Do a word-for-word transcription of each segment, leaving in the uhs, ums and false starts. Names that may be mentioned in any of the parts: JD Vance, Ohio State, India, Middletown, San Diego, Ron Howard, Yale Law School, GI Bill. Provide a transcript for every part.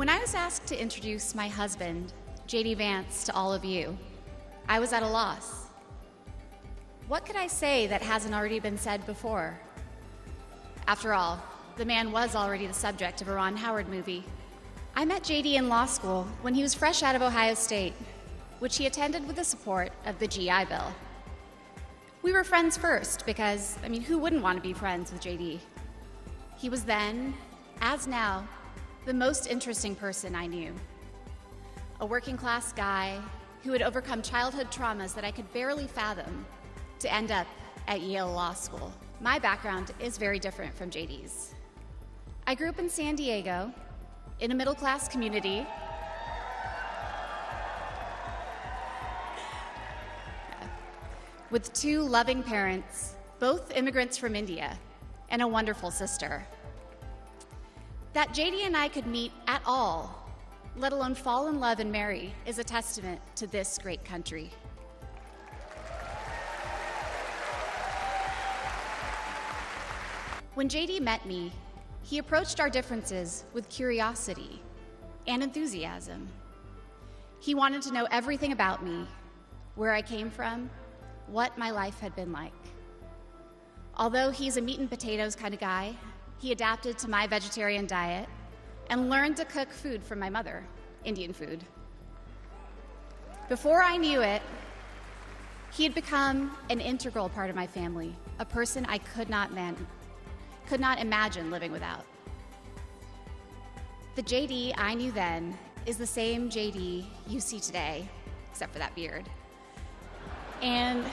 When I was asked to introduce my husband, J D Vance, to all of you, I was at a loss. What could I say that hasn't already been said before? After all, the man was already the subject of a Ron Howard movie. I met J D in law school when he was fresh out of Ohio State, which he attended with the support of the G I Bill. We were friends first because, I mean, who wouldn't want to be friends with J D? He was then, as now, the most interesting person I knew. A working-class guy who had overcome childhood traumas that I could barely fathom to end up at Yale Law School. My background is very different from J D's. I grew up in San Diego, in a middle-class community. With two loving parents, both immigrants from India, and a wonderful sister. That J D and I could meet at all, let alone fall in love and marry, is a testament to this great country. When J D met me, he approached our differences with curiosity and enthusiasm. He wanted to know everything about me, where I came from, what my life had been like. Although he's a meat and potatoes kind of guy, he adapted to my vegetarian diet and learned to cook food from my mother, Indian food. Before I knew it, he had become an integral part of my family, a person I could not, man could not imagine living without. The J D I knew then is the same J D you see today, except for that beard. And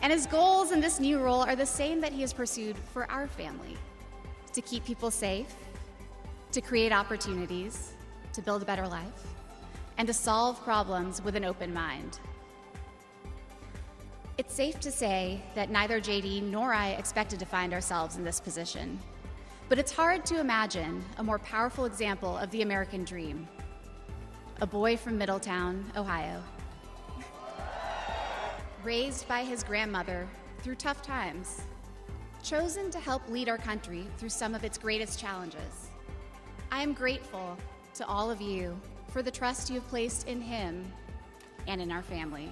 And his goals in this new role are the same that he has pursued for our family: to keep people safe, to create opportunities, to build a better life, and to solve problems with an open mind. It's safe to say that neither J D nor I expected to find ourselves in this position, but it's hard to imagine a more powerful example of the American dream: a boy from Middletown, Ohio, raised by his grandmother through tough times, chosen to help lead our country through some of its greatest challenges. I am grateful to all of you for the trust you have placed in him and in our family.